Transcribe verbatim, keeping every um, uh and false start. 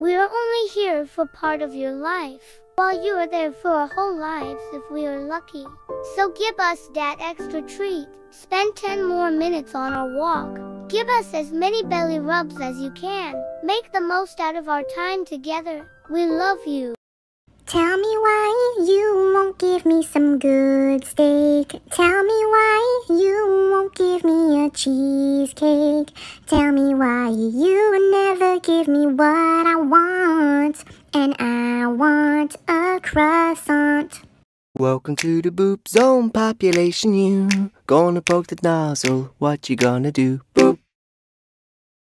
We are only here for part of your life, while you are there for our whole lives if we are lucky. So give us that extra treat. Spend ten more minutes on our walk. Give us as many belly rubs as you can. Make the most out of our time together. We love you. Tell me why you won't give me some good steak. Tell me why you won't give me a cheesecake. Tell me why you never give me what I want. And I want a croissant. Welcome to the boob zone, population you. Gonna poke the nozzle, what you gonna do? Boop.